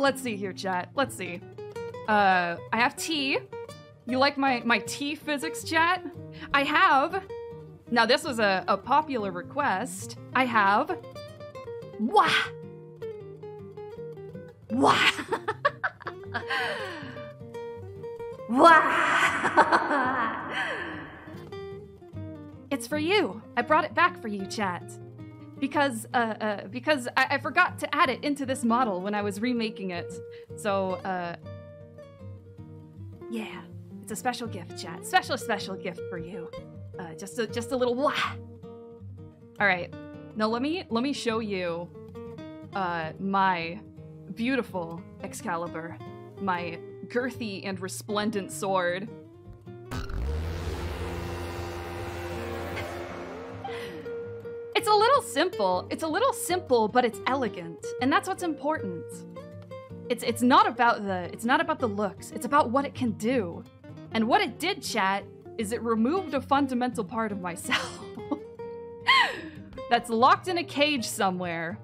Let's see here, chat. Let's see. I have tea. You like my tea physics, chat? I have. Now, this was a popular request. I have. Wah! Wah! Wah! It's for you. I brought it back for you, chat. Because I forgot to add it into this model when I was remaking it. So, yeah. It's a special gift, chat. Special gift for you. Just a little wah. All right. Now let me show you my beautiful Excalibur, my girthy and resplendent sword. It's a little simple. It's a little simple, but it's elegant, and that's what's important. It's not about the looks. It's about what it can do. And what it did, chat, is it removed a fundamental part of myself that's locked in a cage somewhere.